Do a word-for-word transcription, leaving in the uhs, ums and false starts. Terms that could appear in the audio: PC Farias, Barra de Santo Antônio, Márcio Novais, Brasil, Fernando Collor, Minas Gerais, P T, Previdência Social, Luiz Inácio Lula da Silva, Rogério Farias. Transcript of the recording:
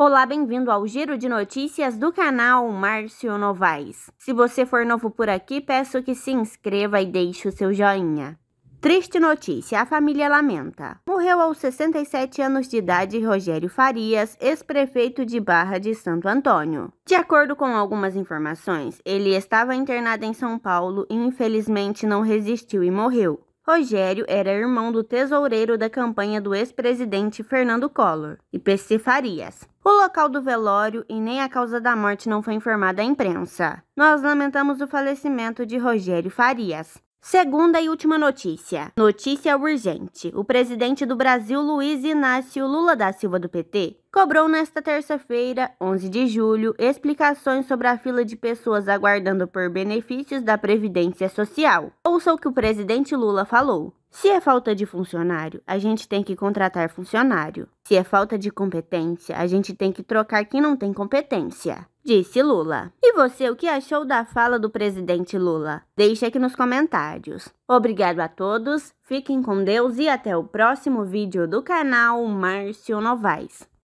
Olá, bem-vindo ao Giro de Notícias do canal Márcio Novais. Se você for novo por aqui, peço que se inscreva e deixe o seu joinha. Triste notícia, a família lamenta. Morreu aos sessenta e sete anos de idade Rogério Farias, ex-prefeito de Barra de Santo Antônio. De acordo com algumas informações, ele estava internado em São Paulo e infelizmente não resistiu e morreu. Rogério era irmão do tesoureiro da campanha do ex-presidente Fernando Collor e P C Farias. O local do velório e nem a causa da morte não foi informada à imprensa. Nós lamentamos o falecimento de Rogério Farias. Segunda e última notícia. Notícia urgente. O presidente do Brasil, Luiz Inácio Lula da Silva do P T, cobrou nesta terça-feira, onze de julho, explicações sobre a fila de pessoas aguardando por benefícios da Previdência Social. Ouça o que o presidente Lula falou. Se é falta de funcionário, a gente tem que contratar funcionário. Se é falta de competência, a gente tem que trocar quem não tem competência, disse Lula. E você, o que achou da fala do presidente Lula? Deixe aqui nos comentários. Obrigado a todos, fiquem com Deus e até o próximo vídeo do canal Márcio Novais.